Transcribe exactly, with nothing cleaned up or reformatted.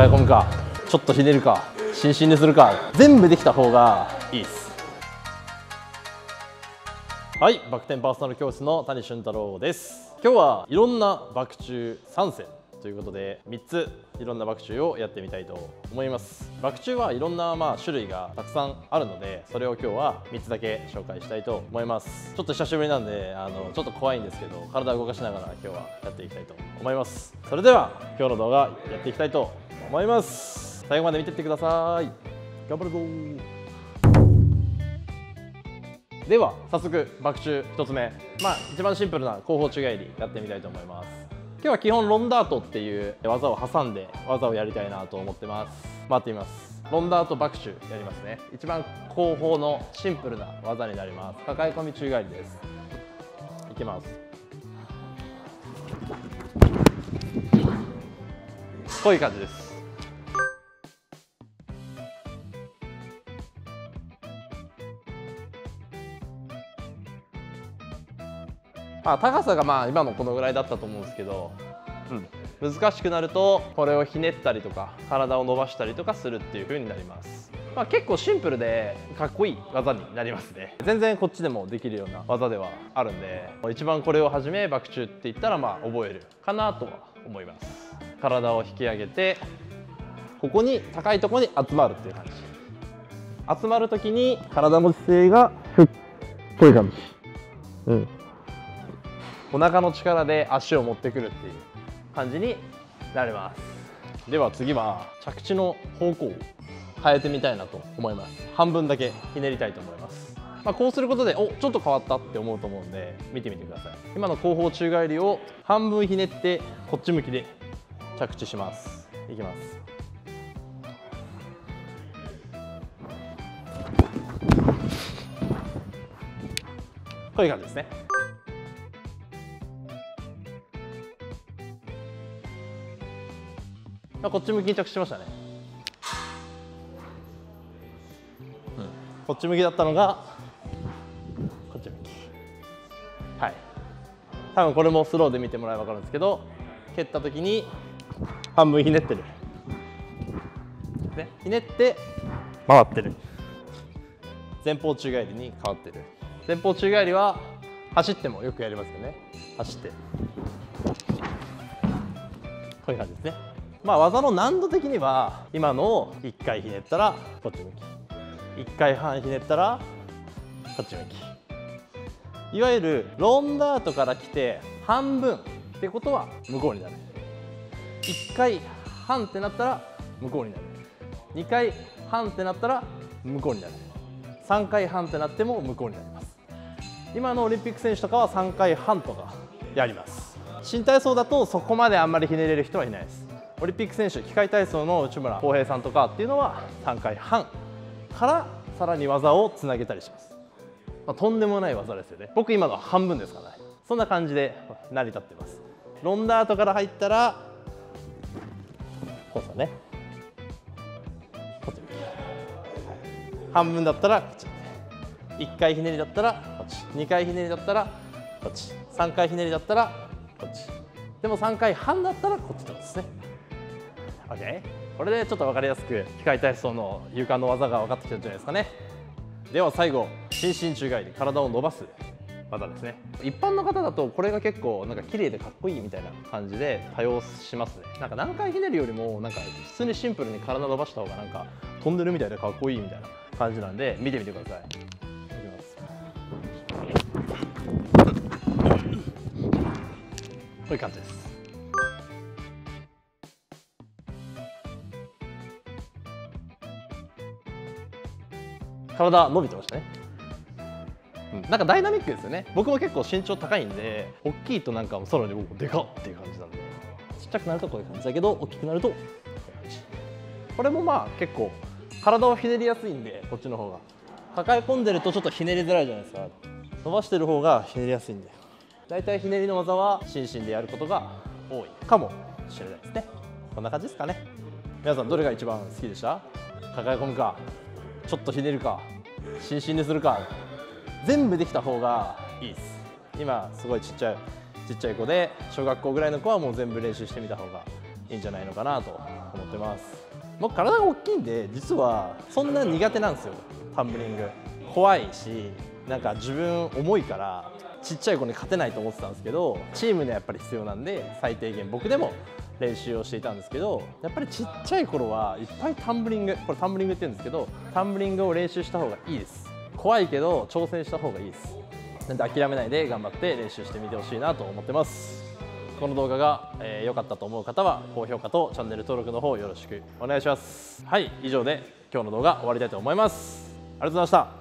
抱え込むか、ちょっとひねるか、伸身でするか、全部できた方がいいです。はい、バク転パーソナル教室の谷俊太郎です。今日はいろんなバク宙さんせんということで、みっついろんなバク宙をやってみたいと思います。バク宙はいろんなまあ種類がたくさんあるので、それを今日はみっつだけ紹介したいと思います。ちょっと久しぶりなんであのちょっと怖いんですけど、体を動かしながら今日はやっていきたいと思います。それでは今日の動画やっていきたいと思います。最後まで見てってください。頑張るぞ。では早速バク宙ひとつめ、まあ、一番シンプルな後方宙返りやってみたいと思います。今日は基本ロンダートっていう技を挟んで技をやりたいなと思ってます。回ってみます。ロンダートバク宙やりますね。一番後方のシンプルな技になります。抱え込み宙返りです。いきます。こういう感じです。まあ、高さがまあ今のこのぐらいだったと思うんですけど、うん、難しくなるとこれをひねったりとか体を伸ばしたりとかするっていう風になります。まあ、結構シンプルでかっこいい技になりますね。全然こっちでもできるような技ではあるんで、一番これをはじめバク宙って言ったらまあ覚えるかなとは思います。体を引き上げてここに高いところに集まるっていう感じ。集まるときに体の姿勢がこういう感じ、うん、お腹の力で足を持ってくるっていう感じになります。では次は着地の方向を変えてみたいなと思います。半分だけひねりたいと思います。まあ、こうすることでおちょっと変わったって思うと思うんで見てみてください。今の後方宙返りを半分ひねってこっち向きで着地します。いきます。こういう感じですね。こっち向きに着地しましたね、うん、こっち向きだったのがこっち向き。はい、多分これもスローで見てもらえば分かるんですけど、蹴った時に半分ひねってる、ね、ひねって回ってる。前方宙返りに変わってる。前方宙返りは走ってもよくやりますよね。走ってこういう感じですね。まあ技の難度的には今のいっかいひねったらこっち向き、いっかいはんひねったらこっち向き、いわゆるロンダートから来て半分ってことは向こうになる。いっかいはんってなったら向こうになる。にかいはんってなったら向こうになる。さんかいはんってなっても向こうになります。今のオリンピック選手とかはさんかいはんとかやります。新体操だとそこまであんまりひねれる人はいないです。オリンピック選手、器械体操の内村航平さんとかっていうのはさんかいはんからさらに技をつなげたりします、まあ、とんでもない技ですよね。僕今のは半分ですからね。そんな感じで成り立ってます。ロンダートから入ったらこうですね、こっち、はい、半分だったらこっち、いっかいひねりだったらこっち、にかいひねりだったらこっち、さんかいひねりだったらこっち、でもさんかいはんだったらこっちとですね。Okay. これでちょっと分かりやすく器械体操の床の技が分かってきたんじゃないですかね。では最後、伸身宙返り、体を伸ばす技ですね。一般の方だとこれが結構なんか綺麗でかっこいいみたいな感じで多用しますね。なんか何回ひねるよりもなんか普通にシンプルに体伸ばした方がなんか飛んでるみたいでかっこいいみたいな感じなんで見てみてください。こういう感じです。体伸びてましたね、うん、なんかダイナミックですよね。僕も結構身長高いんで大きいとなんかさらに僕でかっていう感じなんで、ちっちゃくなるとこういう感じだけど大きくなるとこういう感じ。これもまあ結構体をひねりやすいんで、こっちの方が抱え込んでるとちょっとひねりづらいじゃないですか。伸ばしてる方がひねりやすいんで、だいたいひねりの技は心身でやることが多いかもしれないですね。こんな感じですかね。皆さんどれが一番好きでした？抱え込むか、ちょっとひねるか、伸身でするか、全部できた方がいいです。今すごいちっちゃいちっちゃい子で、小学校ぐらいの子はもう全部練習してみた方がいいんじゃないのかなとなと思ってます。僕体が大きいんで実はそんな苦手なんですよ、タンブリング。怖いし、なんか自分重いからちっちゃい子に勝てないと思ってたんですけど、チームにはやっぱり必要なんで最低限僕でも練習をしていたんですけど、やっぱりちっちゃい頃はいっぱいタンブリング、これタンブリングって言うんですけど、タンブリングを練習した方がいいです。怖いけど挑戦した方がいいです。なんで諦めないで頑張って練習してみてほしいなと思ってます。この動画が良、えー、かったと思う方は高評価とチャンネル登録の方よろしくお願いします。はい、以上で今日の動画終わりたいと思います。ありがとうございました。